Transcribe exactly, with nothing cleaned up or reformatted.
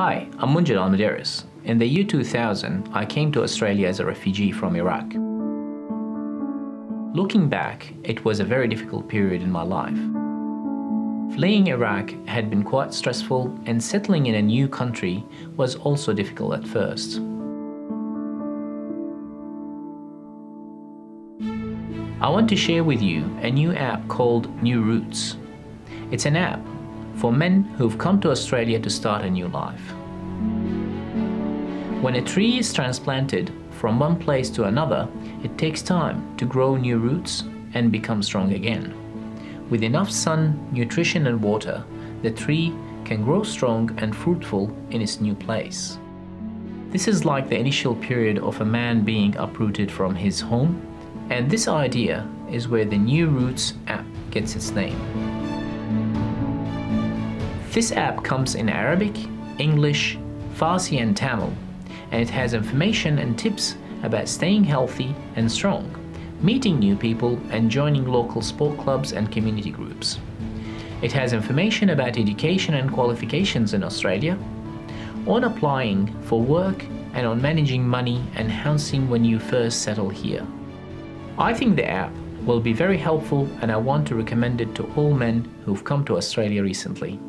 Hi, I'm Munjed Al Muderis. In the year two thousand, I came to Australia as a refugee from Iraq. Looking back, it was a very difficult period in my life. Fleeing Iraq had been quite stressful, and settling in a new country was also difficult at first. I want to share with you a new app called New Roots. It's an app for men who've come to Australia to start a new life. When a tree is transplanted from one place to another, it takes time to grow new roots and become strong again. With enough sun, nutrition and water, the tree can grow strong and fruitful in its new place. This is like the initial period of a man being uprooted from his home, and this idea is where the New Roots app gets its name. This app comes in Arabic, English, Farsi and Tamil, and it has information and tips about staying healthy and strong, meeting new people and joining local sport clubs and community groups. It has information about education and qualifications in Australia, on applying for work and on managing money and housing when you first settle here. I think the app will be very helpful, and I want to recommend it to all men who've come to Australia recently.